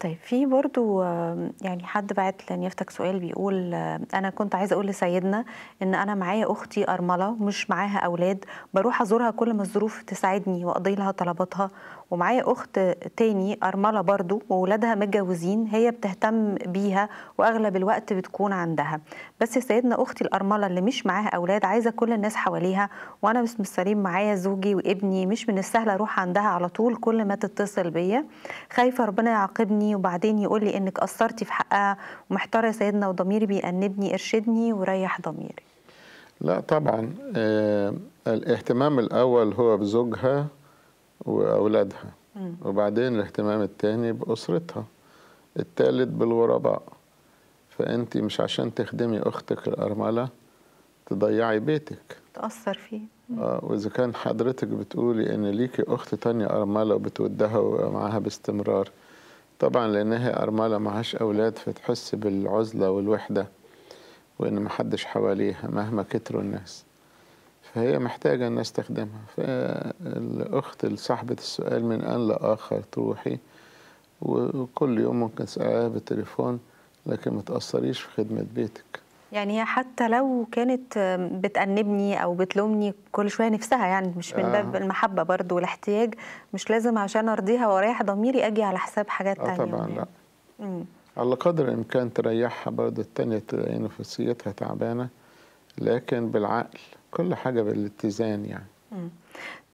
طيب في برضو يعني حد بعت لنيافتك سؤال بيقول انا كنت عايزه اقول لسيدنا ان انا معايا اختي ارمله مش معاها اولاد، بروح ازورها كل ما الظروف تساعدني واقضي لها طلباتها، ومعايا اخت تاني ارمله برضو وولادها متجوزين، هي بتهتم بيها واغلب الوقت بتكون عندها، بس يا سيدنا اختي الارمله اللي مش معاها اولاد عايزه كل الناس حواليها، وانا مش سليم معايا زوجي وابني، مش من السهل اروح عندها على طول كل ما تتصل بيا، خايفه ربنا يعاقبني وبعدين يقول لي انك قصرتي في حقها، ومحتاره يا سيدنا وضميري بيأنبني، ارشدني وريح ضميري. لا طبعا الاهتمام الاول هو بزوجها واولادها، وبعدين الاهتمام الثاني باسرتها، الثالث بالغرباء. فانت مش عشان تخدمي اختك الارمله تضيعي بيتك تأثر فيه. واذا كان حضرتك بتقولي ان ليكي اخت تانية ارمله وبتودها معاها باستمرار، طبعا لانها ارمله معهاش اولاد فتحس بالعزله والوحده وان محدش حواليها مهما كتروا الناس، فهي محتاجه الناس تخدمها. فالاخت صاحبه السؤال من ان لاخر تروحي وكل يوم ممكن تسالها بالتليفون، لكن ما تاثريش في خدمه بيتك. يعني هي حتى لو كانت بتأنبني أو بتلومني كل شوية نفسها، يعني مش من باب المحبة برضو والاحتياج، مش لازم عشان أرضيها وأريح ضميري أجي على حساب حاجات تانية. طبعا لا. على قدر الإمكان تريحها برضو، التانية نفسيتها تعبانة، لكن بالعقل، كل حاجة بالاتزان يعني.